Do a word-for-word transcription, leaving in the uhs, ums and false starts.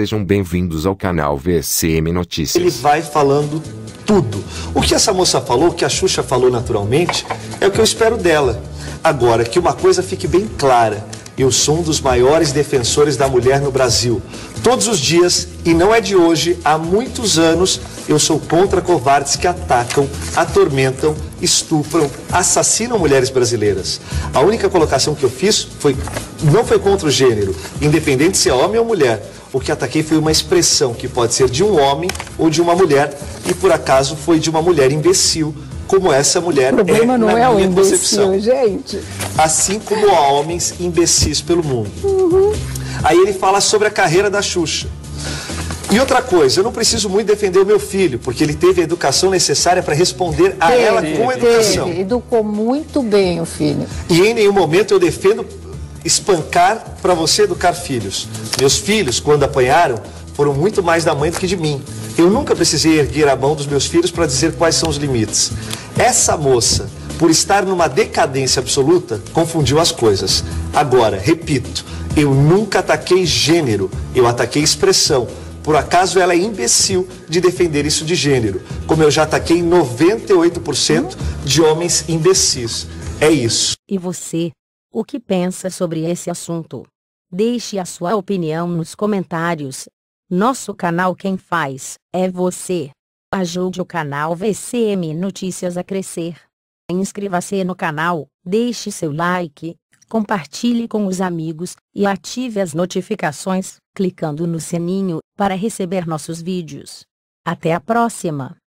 sejam bem-vindos ao canal V C M Notícias. Ele vai falando tudo. O que essa moça falou, o que a Xuxa falou naturalmente, é o que eu espero dela. Agora, que uma coisa fique bem clara, eu sou um dos maiores defensores da mulher no Brasil. Todos os dias, e não é de hoje, há muitos anos, eu sou contra covardes que atacam, atormentam, estupram, assassinam mulheres brasileiras. A única colocação que eu fiz foi, não foi contra o gênero, independente se é homem ou mulher. O que ataquei foi uma expressão que pode ser de um homem ou de uma mulher, e por acaso foi de uma mulher imbecil, como essa mulher é na minha concepção. O problema não é o imbecil, gente. Assim como há homens imbecis pelo mundo. Uhum. Aí ele fala sobre a carreira da Xuxa. E outra coisa, eu não preciso muito defender o meu filho, porque ele teve a educação necessária para responder a ela com educação. Ele educou muito bem o filho. E em nenhum momento eu defendo espancar para você educar filhos. Meus filhos, quando apanharam, foram muito mais da mãe do que de mim. Eu nunca precisei erguer a mão dos meus filhos para dizer quais são os limites. Essa moça, por estar numa decadência absoluta, confundiu as coisas. Agora, repito, eu nunca ataquei gênero, eu ataquei expressão. Por acaso ela é imbecil de defender isso de gênero, como eu já ataquei noventa e oito por cento de homens imbecis. É isso. E você, o que pensa sobre esse assunto? Deixe a sua opinião nos comentários. Nosso canal Quem Faz é você. Ajude o canal V C M Notícias a crescer. Inscreva-se no canal, deixe seu like, compartilhe com os amigos e ative as notificações, clicando no sininho, para receber nossos vídeos. Até a próxima!